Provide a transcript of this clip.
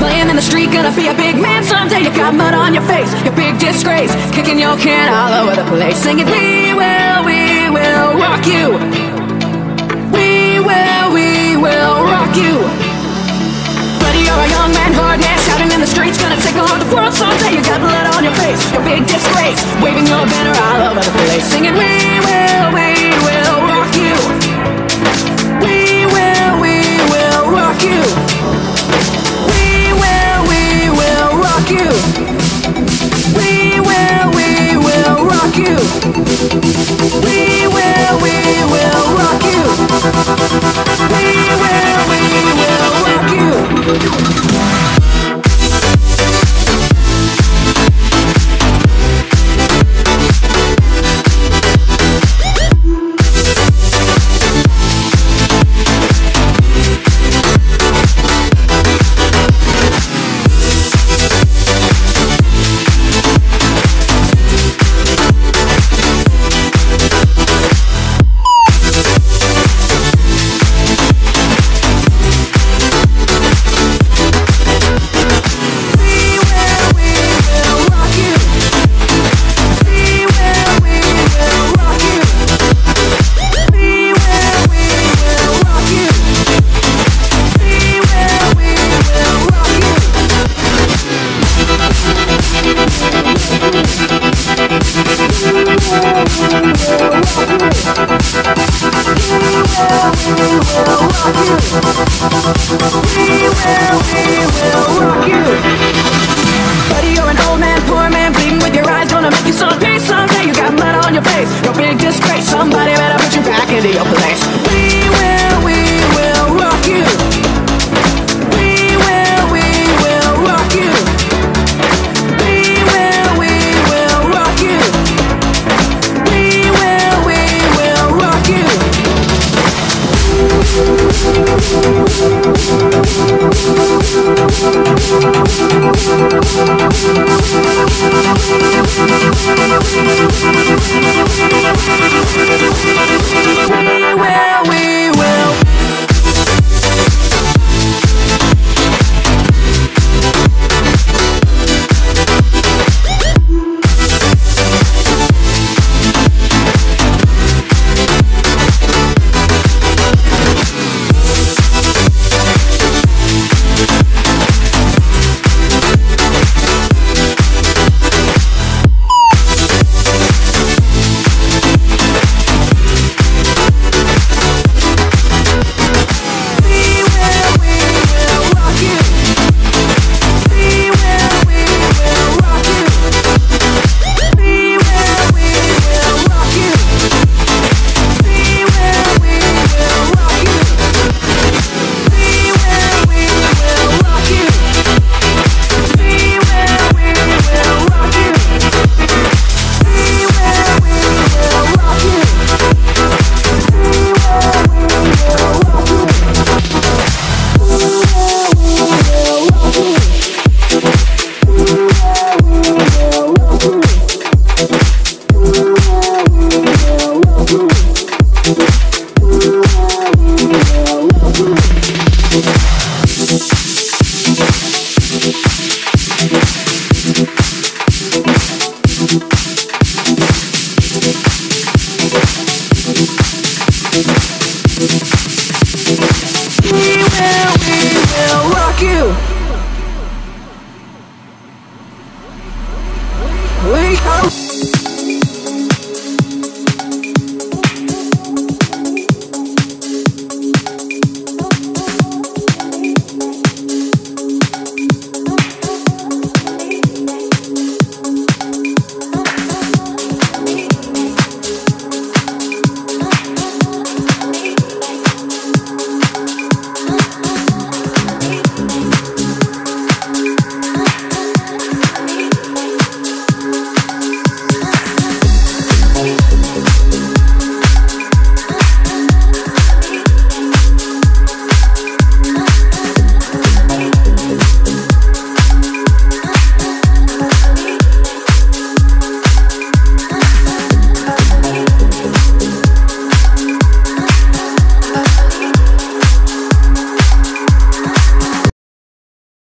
Playing in the street, gonna be a big man someday. You got mud on your face, your big disgrace, kicking your can all over the place, singing we will rock you. We will rock you. Buddy, you're a young man, hard man, shouting in the streets, gonna take on the world someday. You got blood on your face, your big disgrace, waving your banner all over the place, singing we will rock you. We will rock you. Someday you got blood on your face, your big disgrace. Somebody better put you back into your place.